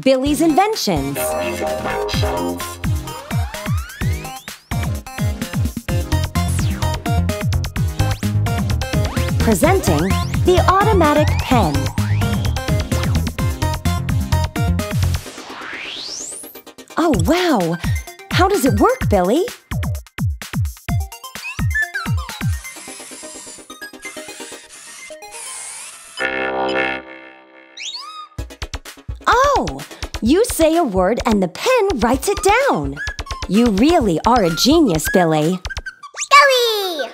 Billy's inventions. Presenting the automatic pen. Oh, wow! How does it work, Billy? Oh! You say a word and the pen writes it down. You really are a genius, Billy. Billy!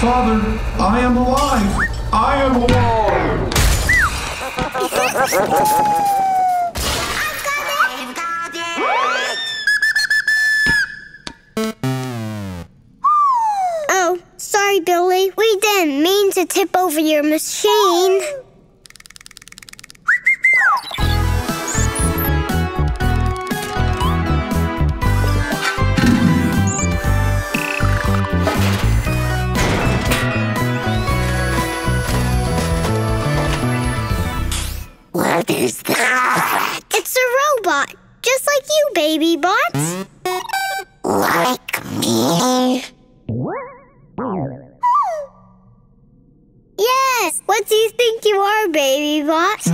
Father, I am alive! I am alive! I've got it! Oh, sorry, Billy. We didn't mean to tip over your machine. What is that? It's a robot, just like you, Baby Bot. Like me? Yes, what do you think you are, Baby Bot?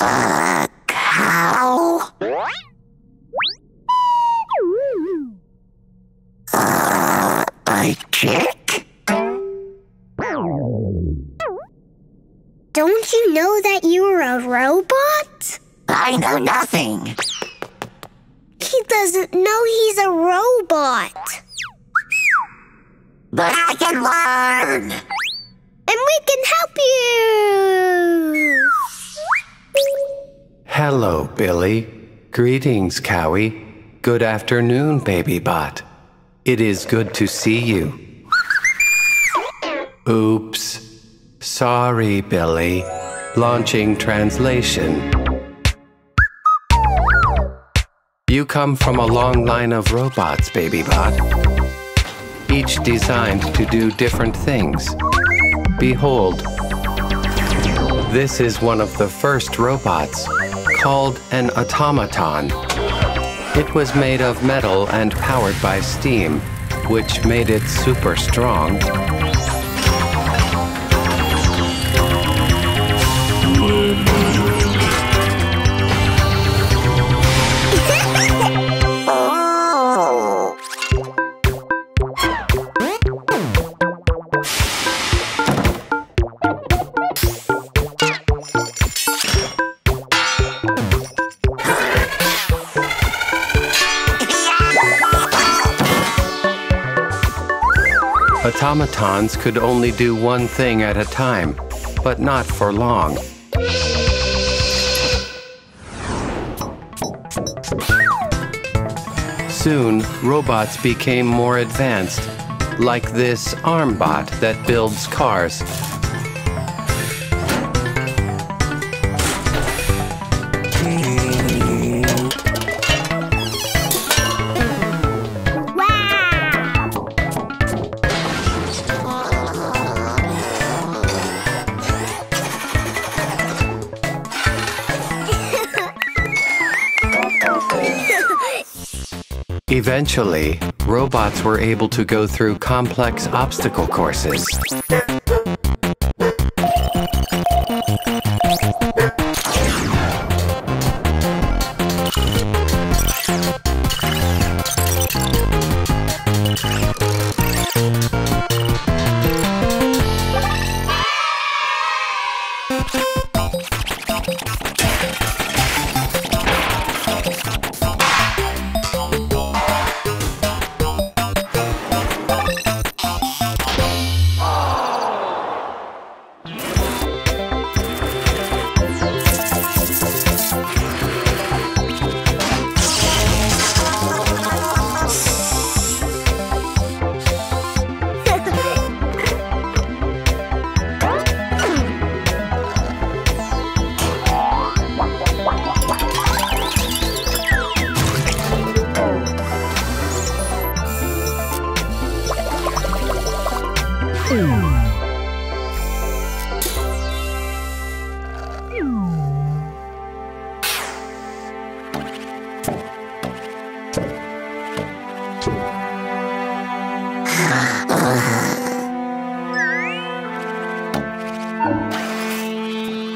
A cow? A chick? Don't you know that you are a robot? I know nothing. He doesn't know he's a robot. But I can learn. And we can help you. Hello, Billy. Greetings, Cowie. Good afternoon, Baby Bot. It is good to see you. Oops. Sorry, Billy. Launching translation. You come from a long line of robots, Baby Bot. Each designed to do different things. Behold, this is one of the first robots, called an automaton. It was made of metal and powered by steam, which made it super strong. Automatons could only do one thing at a time, but not for long. Soon, robots became more advanced, like this arm bot that builds cars. Eventually, robots were able to go through complex obstacle courses.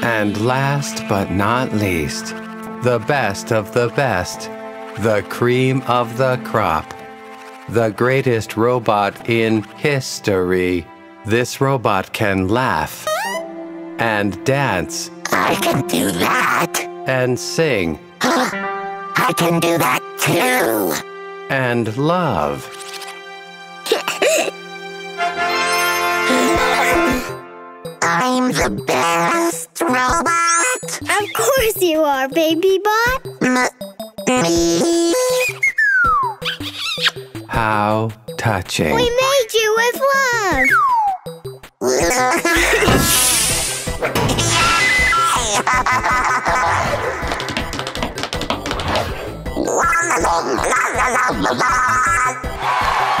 And last but not least, the best of the best, the cream of the crop, the greatest robot in history. This robot can laugh and dance. I can do that. And sing. I can do that too. And love. I'm the best robot. Of course you are, Baby Bot. Me? How touching. We made you with love.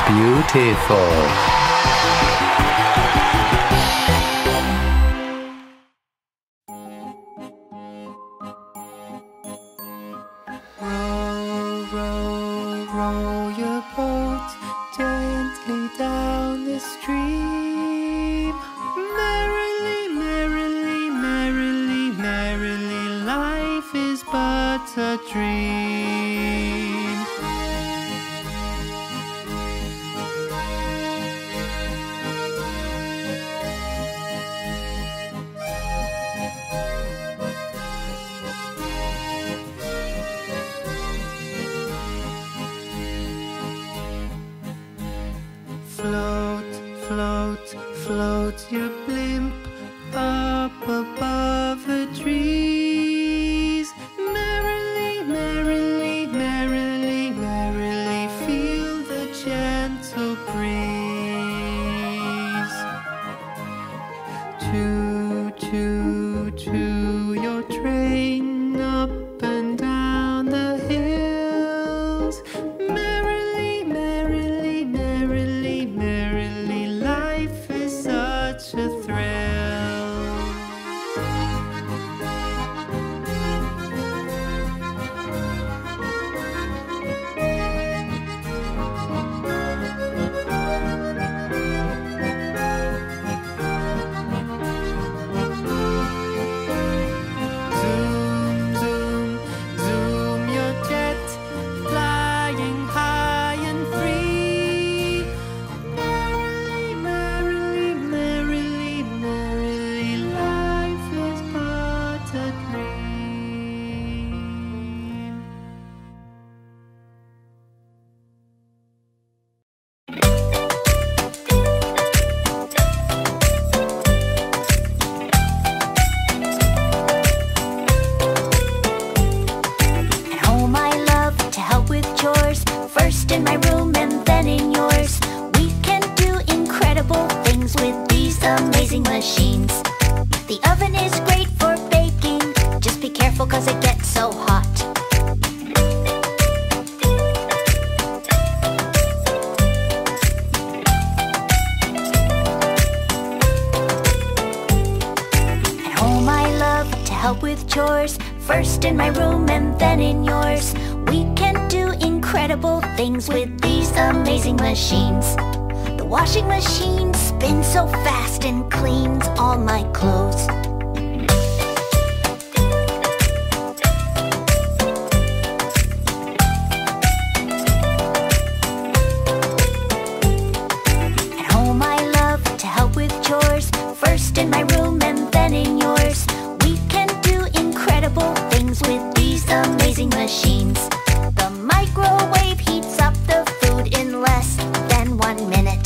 Beautiful. mine than in yours. We can do incredible things with these amazing machines. The oven is great for baking, just be careful cause it gets so hot. At home I love to help with chores, first in my room and then in yours. We can do incredible things with these amazing machines. The washing machine spins so fast and cleans all my clothes. At home I love to help with chores, first in my room and then in yours. We can do incredible things with these amazing machines. The microwave heats up the food in less than 1 minute.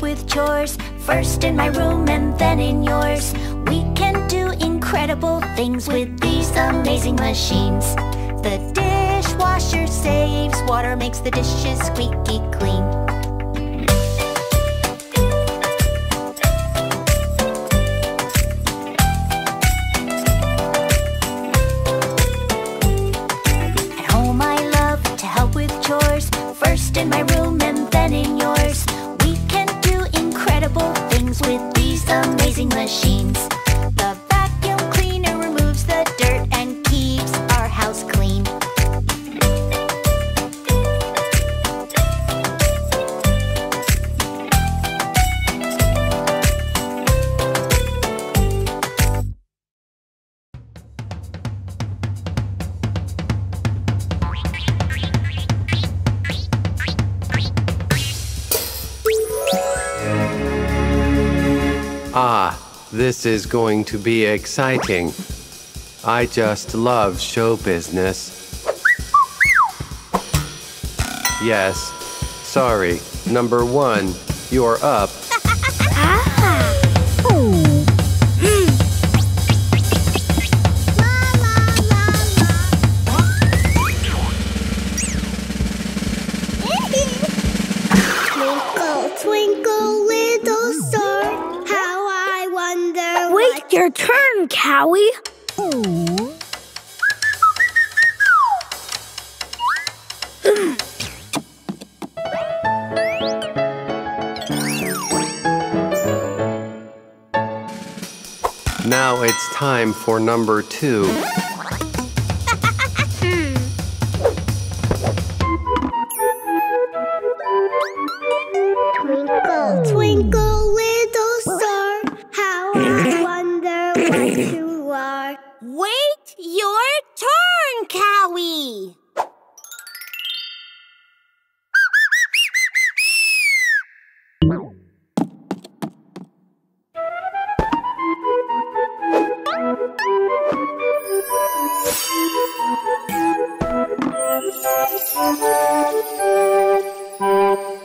With chores, first in my room and then in yours. We can do incredible things with these amazing machines. The dishwasher saves water, makes the dishes squeaky clean. At home I love to help with chores, first in my room and then in yours. Things with these amazing machines. The vacuum cleaner removes the dirt and keeps our house clean. This is going to be exciting. I just love show business. Yes. Sorry. Number one, you're up. Turn, Cowie. Ooh. Now it's time for number two. Twinkle, twinkle, little star, how I wonder what you are. Wait your turn, Cowie!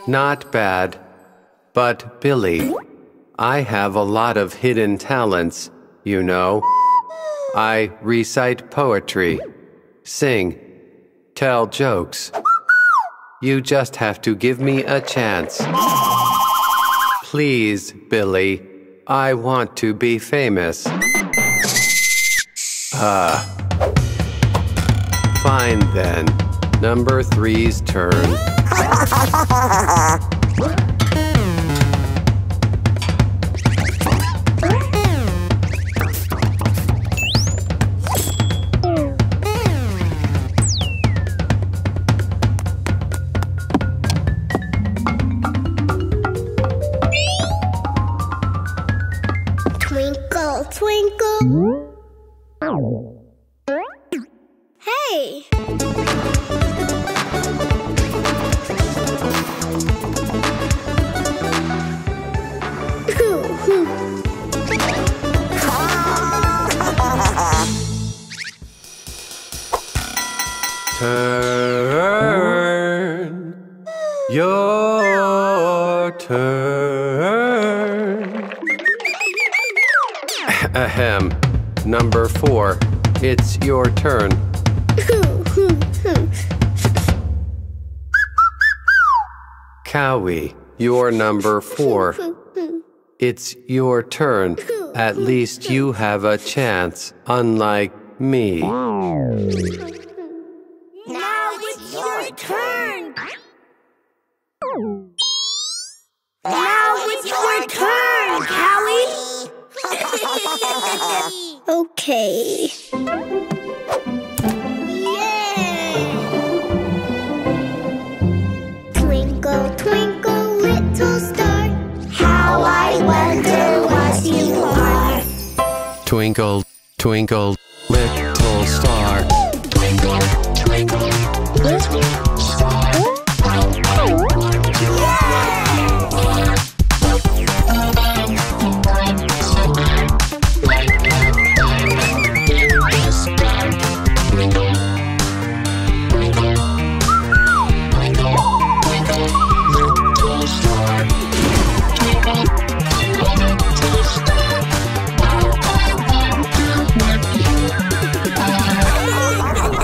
Not bad, but Billy, I have a lot of hidden talents, you know. I recite poetry, sing, tell jokes. You just have to give me a chance. Please, Billy, I want to be famous. Fine then, number three's turn. Twinkle. Hey! Turn. Your turn. Ahem. Number 4. It's your turn. Cowie, you're number 4. It's your turn. At least you have a chance, unlike me. Now it's your turn! Now it's your turn, Cowie! Okay. Yay! Twinkle, twinkle, little star, how I wonder what you are. Twinkle, twinkle, little star. Twinkle, twinkle, little star.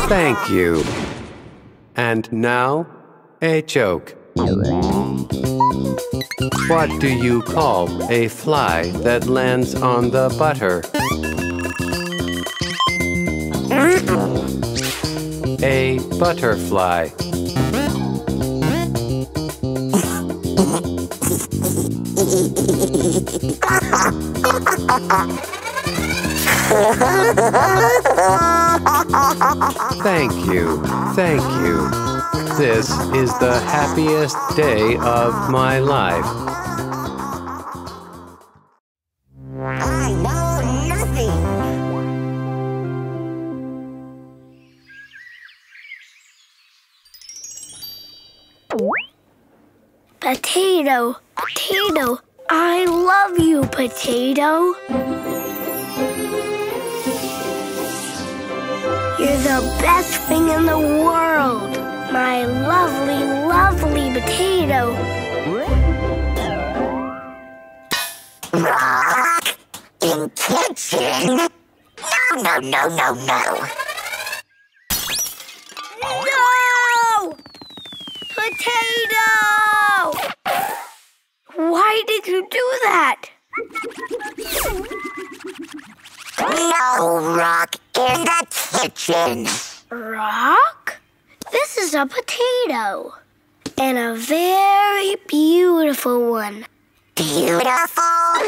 Thank you. And now, a joke. What do you call a fly that lands on the butter? A butterfly. Thank you, thank you. This is the happiest day of my life. I know nothing. Potato, potato, I love you, potato. You're the best thing in the world, my lovely, lovely potato. Rock in kitchen? No, no, no, no, no. No! Potato! Why did you do that? No, Rock in the kitchen. Rock? This is a potato. And a very beautiful one. Beautiful?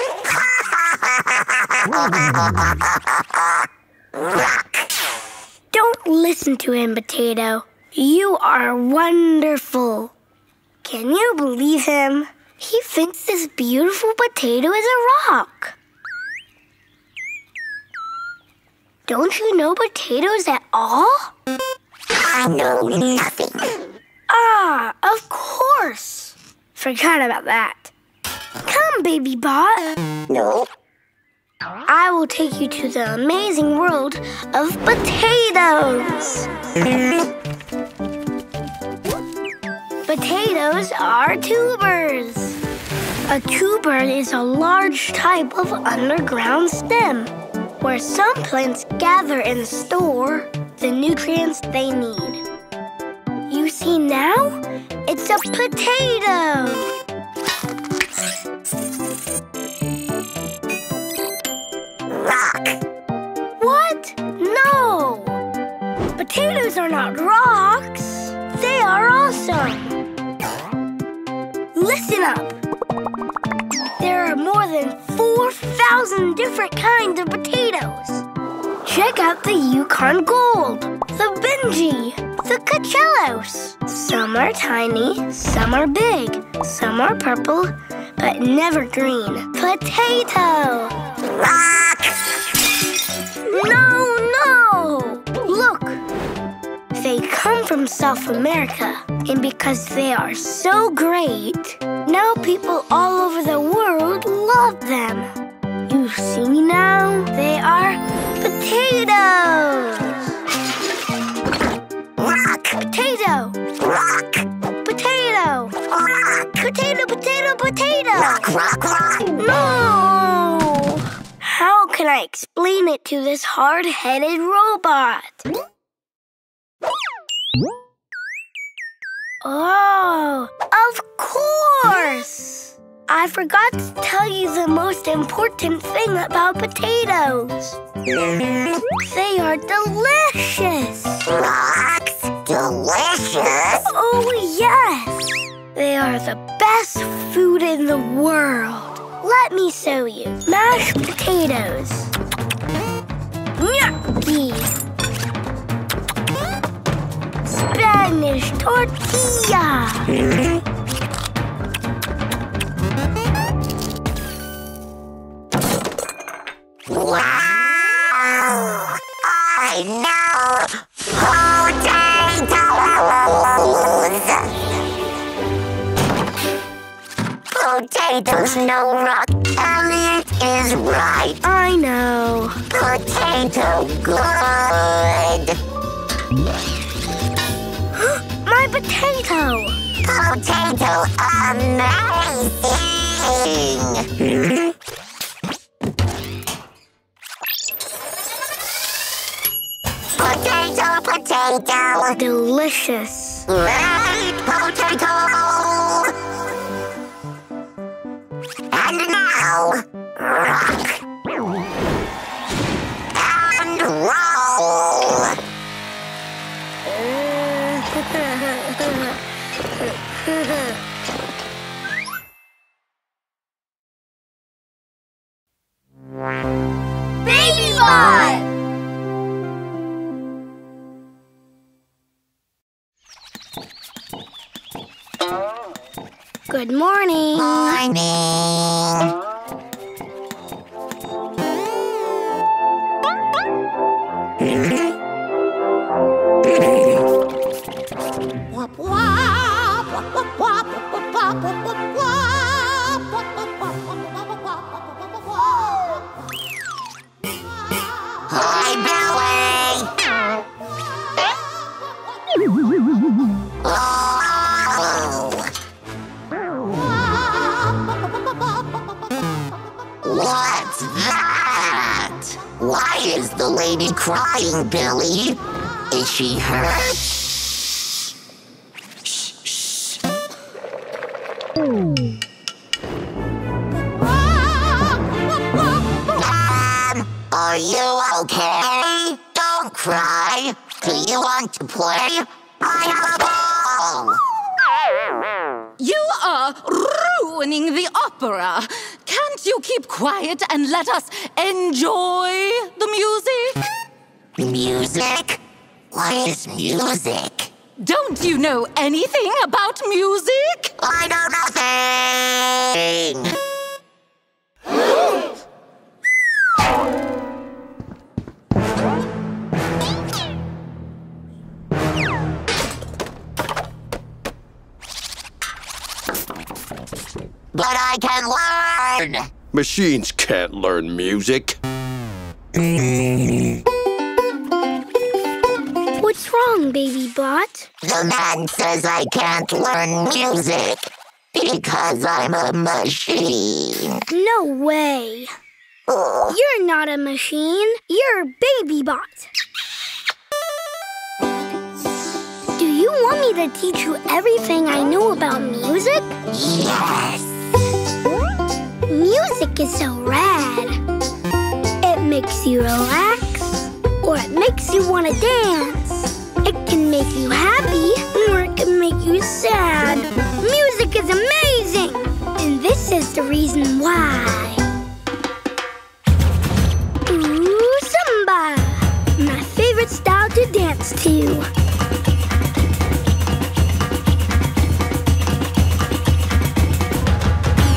Rock. Don't listen to him, Potato. You are wonderful. Can you believe him? He thinks this beautiful potato is a rock. Don't you know potatoes at all? I know nothing. Ah, of course. Forgot about that. Come, Baby Bot. No. I will take you to the amazing world of potatoes. Potatoes are tubers. A tuber is a large type of underground stem, where some plants gather and store the nutrients they need. You see now? It's a potato! Rock! What? No! Potatoes are not rocks. They are awesome. Listen up. There are more than 4,000 different kinds of potatoes. Check out the Yukon Gold, the Benji, the Cachellos. Some are tiny, some are big, some are purple, but never green. Potato! Rock! No, no! Look! They come from South America, and because they are so great, now people all over the world love them. You see now, they are potatoes. Rock. Potato. Rock. Potato. Rock. Potato, potato, potato. Rock, rock, rock. No! How can I explain it to this hard-headed robot. Oh, of course! I forgot to tell you the most important thing about potatoes. They are delicious! Lots delicious? Oh, yes! They are the best food in the world. Let me show you. Mashed potatoes. Gnocchi. Spanish tortilla. Wow! I know potatoes. Potatoes no rock. Elliot is right. I know. Potato good. My potato! Potato amazing! Potato, potato! Delicious! Great potato! And now, rock! And roll! Baby Bot! Good morning. Morning. Hi, Billy! What's that? Why is the lady crying, Billy? Is she hurt? Are you okay? Don't cry. Do you want to play? I have a ball. You are ruining the opera. Can't you keep quiet and let us enjoy the music? Music? What is music? Don't you know anything about music? I know nothing! But I can learn! Machines can't learn music. What's wrong, Baby Bot? The man says I can't learn music because I'm a machine. No way. Oh. You're not a machine. You're a Baby Bot. Do you want me to teach you everything I know about music? Yes. Music is so rad. It makes you relax, or it makes you want to dance. It can make you happy, or it can make you sad. Music is amazing, and this is the reason why. Ooh, samba! My favorite style to dance to.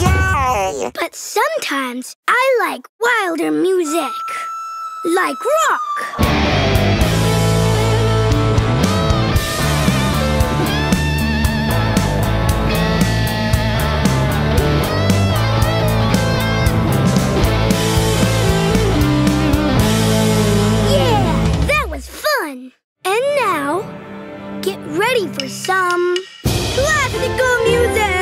Yay! But sometimes I like wilder music, like rock. Get ready for some classical music!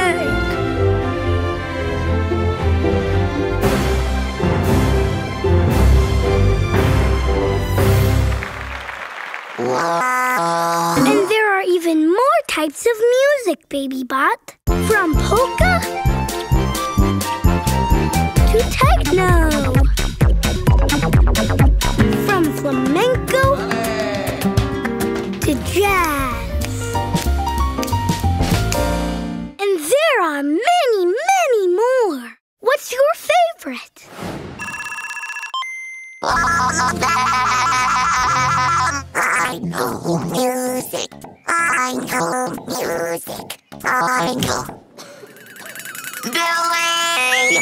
And there are even more types of music, Baby Bot. From polka to techno. From flamenco to jazz. And there are many, many more. What's your favorite? I know music. I know music. I know. Billy!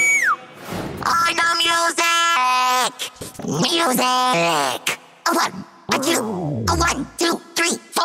I know music! Music! A one, a two, a 1, 2, 3, 4.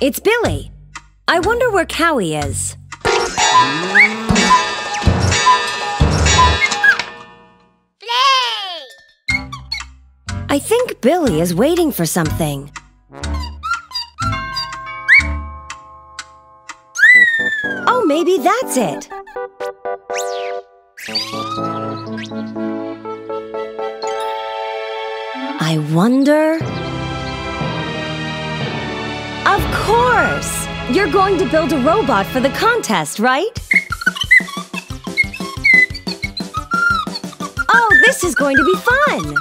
It's Billy. I wonder where Cowie is. Play! I think Billy is waiting for something. Oh, maybe that's it. I wonder... Of course! You're going to build a robot for the contest, right? Oh, this is going to be fun!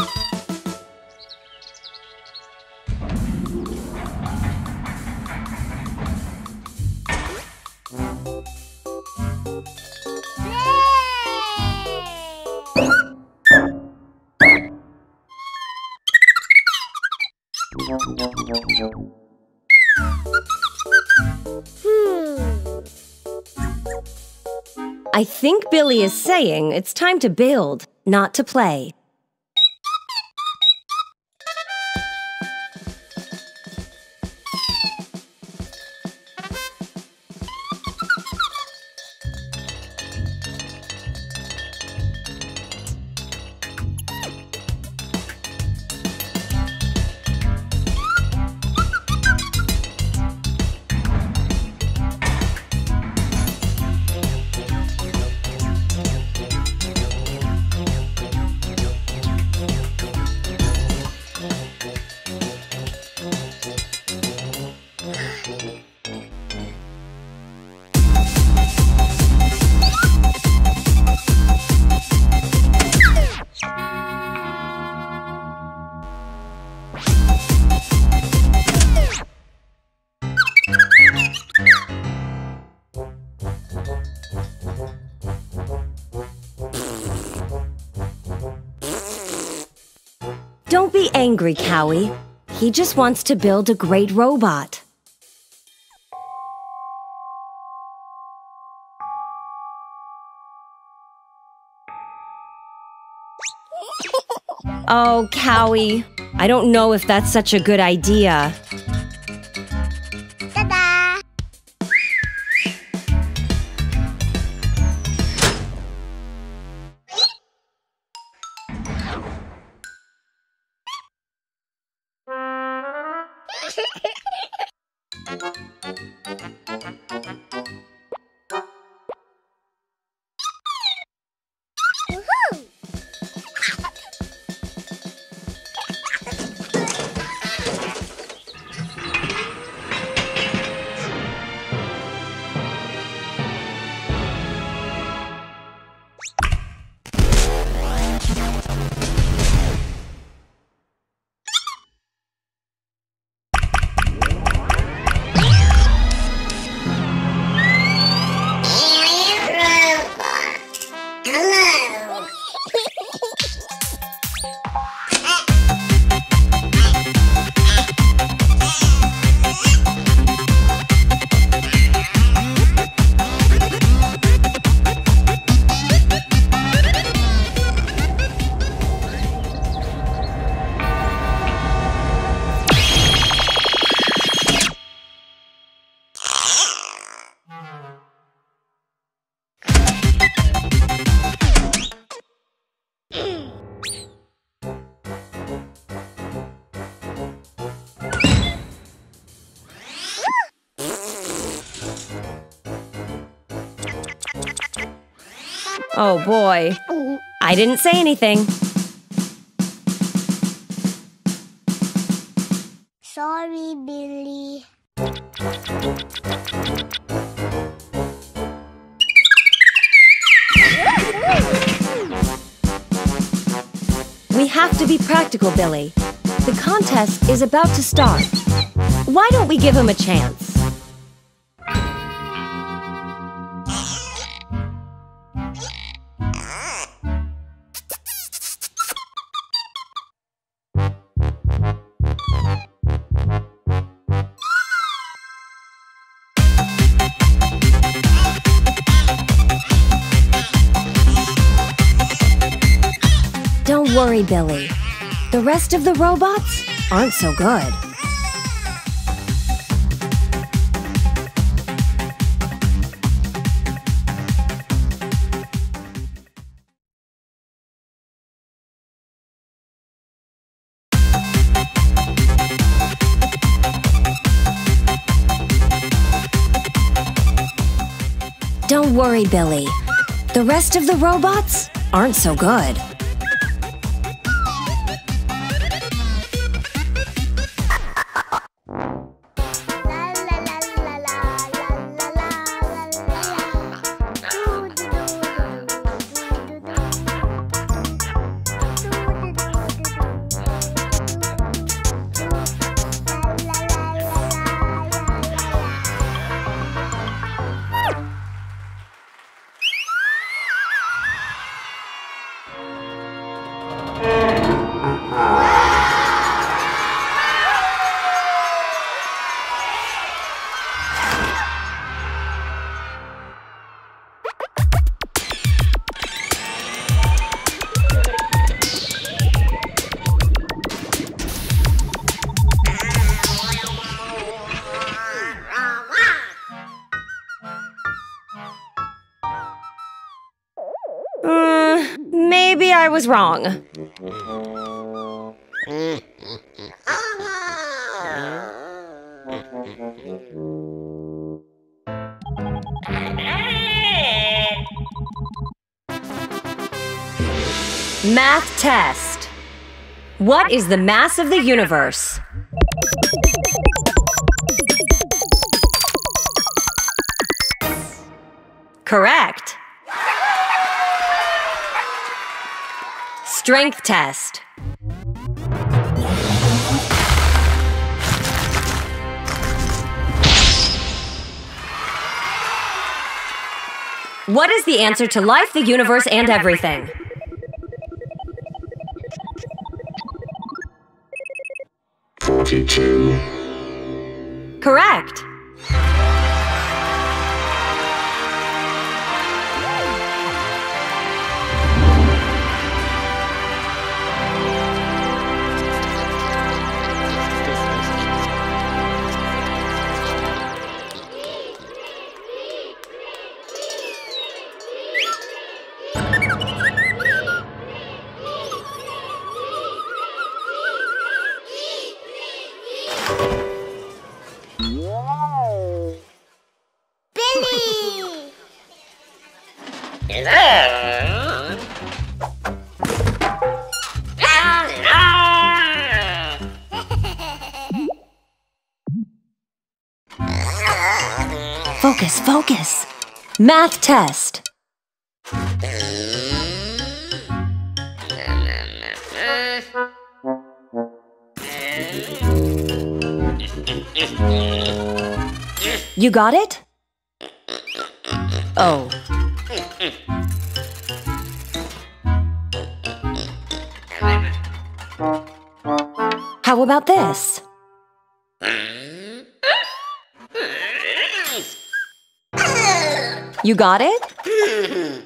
I think Billy is saying it's time to build, not to play. Don't be angry, Cowie. He just wants to build a great robot. Oh, Cowie. I don't know if that's such a good idea. Ta-da! Oh boy, I didn't say anything. Sorry, Billy. We have to be practical, Billy. The contest is about to start. Why don't we give him a chance? Don't worry, Billy. The rest of the robots aren't so good. Don't worry, Billy. The rest of the robots aren't so good. I was wrong. Math test. What is the mass of the universe? Correct. Strength test. What is the answer to life, the universe, and everything? Correct. Focus, focus. Math test. You got it? Oh. How about this? You got it?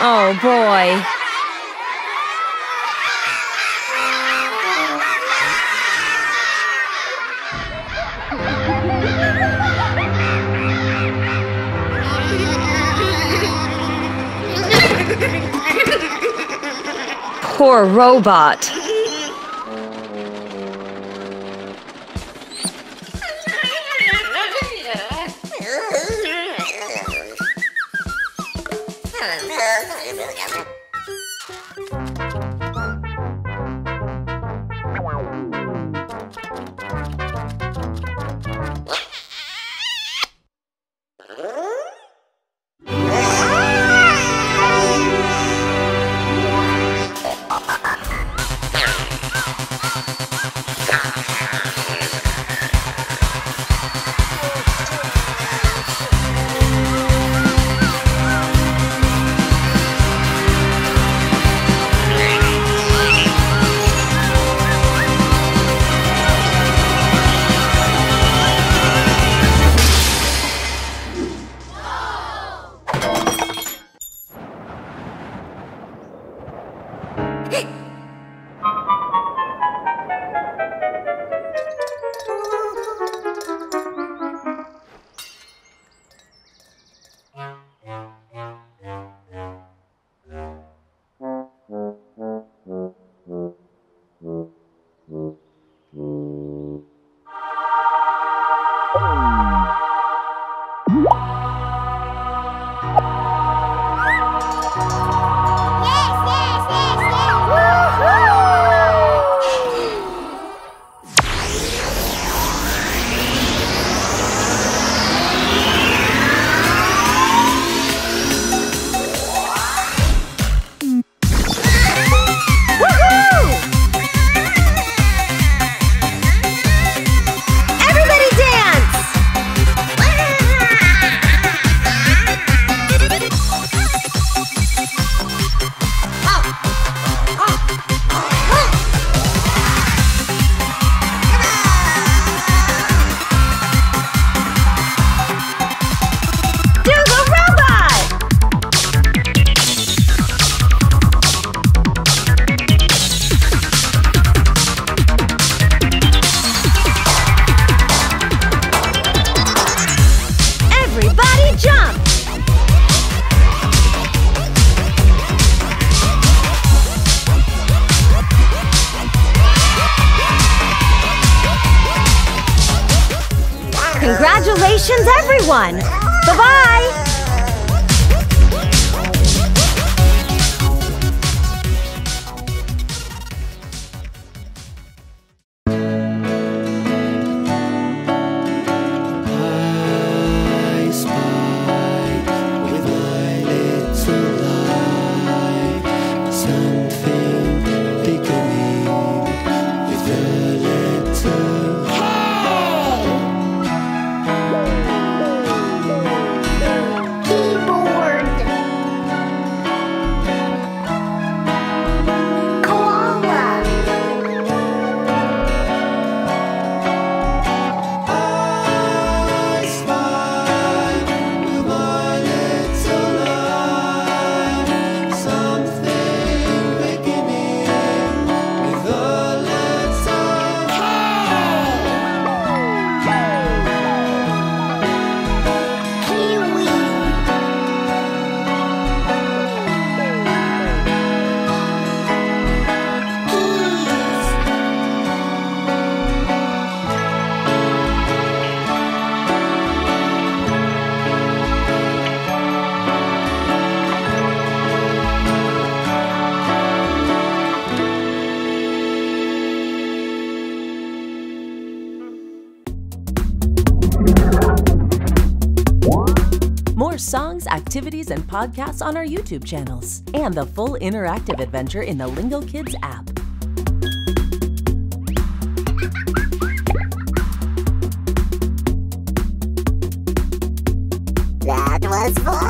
Oh boy. Poor robot. Congratulations, everyone! Bye-bye! Songs, activities, and podcasts on our YouTube channels, and the full interactive adventure in the Lingo Kids app. That was fun!